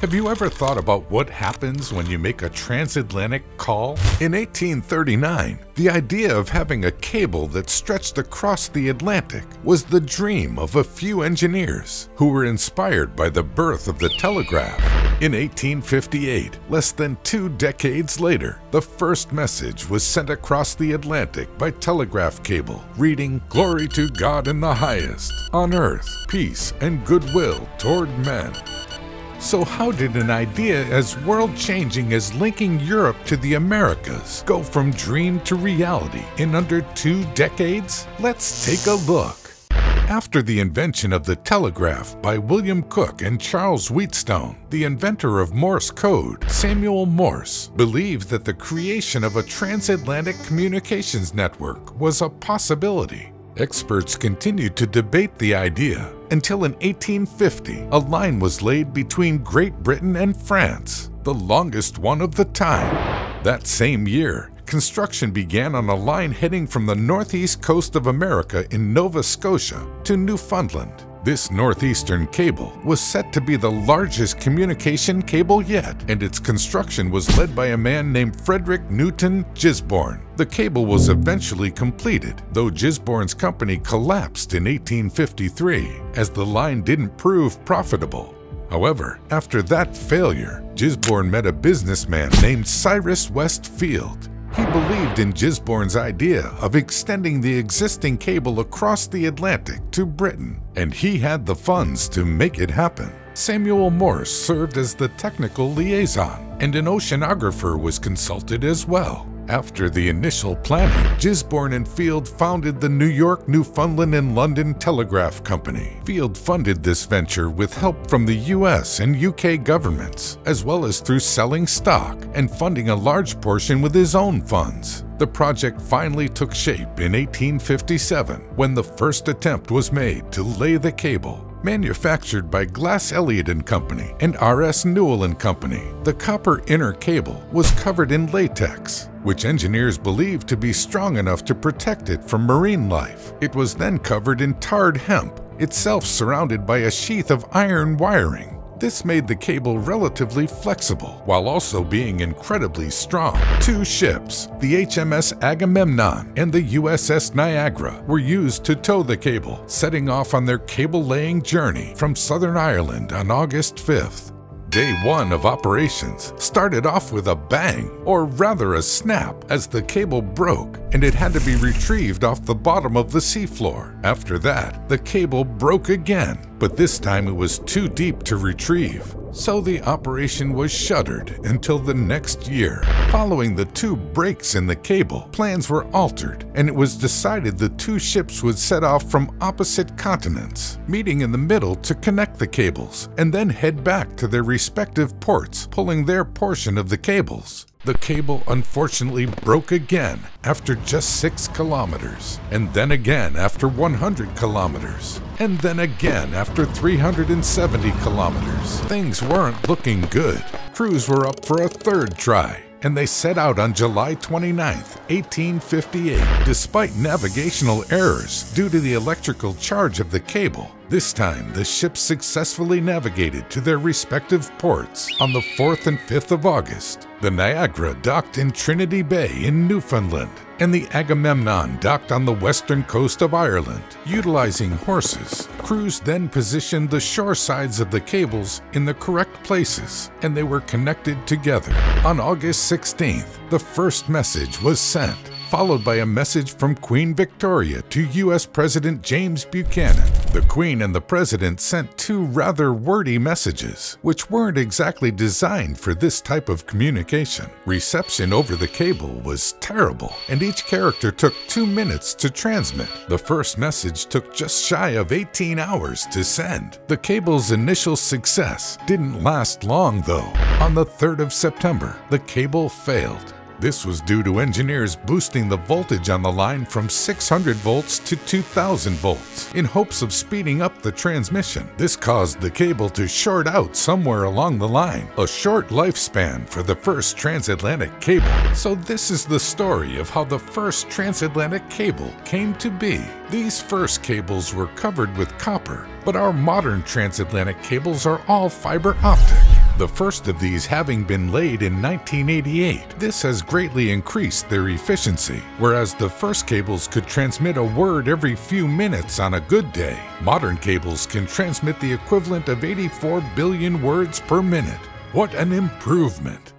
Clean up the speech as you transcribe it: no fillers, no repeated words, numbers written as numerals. Have you ever thought about what happens when you make a transatlantic call? In 1839, the idea of having a cable that stretched across the Atlantic was the dream of a few engineers who were inspired by the birth of the telegraph. In 1858, less than 2 decades later, the first message was sent across the Atlantic by telegraph cable, reading, "Glory to God in the highest, on earth, peace and goodwill toward men." So how did an idea as world-changing as linking Europe to the Americas go from dream to reality in under 2 decades? Let's take a look. After the invention of the telegraph by William Cooke and Charles Wheatstone, the inventor of Morse code, Samuel Morse, believed that the creation of a transatlantic communications network was a possibility. Experts continued to debate the idea until in 1850, a line was laid between Great Britain and France, the longest one of the time. That same year, construction began on a line heading from the northeast coast of America in Nova Scotia to Newfoundland. This northeastern cable was set to be the largest communication cable yet, and its construction was led by a man named Frederick Newton Gisborne. The cable was eventually completed, though Gisborne's company collapsed in 1853, as the line didn't prove profitable. However, after that failure, Gisborne met a businessman named Cyrus West Field. He believed in Gisborne's idea of extending the existing cable across the Atlantic to Britain, and he had the funds to make it happen. Samuel Morse served as the technical liaison, and an oceanographer was consulted as well. After the initial planning, Gisborne and Field founded the New York, Newfoundland, and London Telegraph Company. Field funded this venture with help from the US and UK governments, as well as through selling stock and funding a large portion with his own funds. The project finally took shape in 1857, when the first attempt was made to lay the cable. Manufactured by Glass Elliott and Company and R.S. Newell and Company, the copper inner cable was covered in latex, which engineers believed to be strong enough to protect it from marine life. It was then covered in tarred hemp, itself surrounded by a sheath of iron wiring. This made the cable relatively flexible, while also being incredibly strong. Two ships, the HMS Agamemnon and the USS Niagara, were used to tow the cable, setting off on their cable-laying journey from Southern Ireland on August 5th. Day one of operations started off with a bang, or rather a snap, as the cable broke and it had to be retrieved off the bottom of the seafloor. After that, the cable broke again, but this time it was too deep to retrieve. So the operation was shuttered until the next year. Following the 2 breaks in the cable, plans were altered, and it was decided the 2 ships would set off from opposite continents, meeting in the middle to connect the cables, and then head back to their respective ports, pulling their portion of the cables. The cable unfortunately broke again after just 6 kilometers, and then again after 100 kilometers, and then again after 370 kilometers. Things weren't looking good. Crews were up for a 3rd try, and they set out on July 29, 1858. Despite navigational errors due to the electrical charge of the cable, this time the ships successfully navigated to their respective ports on the 4th and 5th of August. The Niagara docked in Trinity Bay in Newfoundland, and the Agamemnon docked on the western coast of Ireland. Utilizing horses, crews then positioned the shore sides of the cables in the correct places, and they were connected together. On August 16th, the first message was sent, followed by a message from Queen Victoria to US President James Buchanan. The Queen and the President sent 2 rather wordy messages, which weren't exactly designed for this type of communication. Reception over the cable was terrible, and each character took 2 minutes to transmit. The first message took just shy of 18 hours to send. The cable's initial success didn't last long, though. On the 3rd of September, the cable failed. This was due to engineers boosting the voltage on the line from 600 volts to 2,000 volts in hopes of speeding up the transmission. This caused the cable to short out somewhere along the line, a short lifespan for the first transatlantic cable. So this is the story of how the first transatlantic cable came to be. These first cables were covered with copper, but our modern transatlantic cables are all fiber optic. the first of these having been laid in 1988. This has greatly increased their efficiency. Whereas the first cables could transmit a word every few minutes on a good day, modern cables can transmit the equivalent of 84 billion words per minute. What an improvement!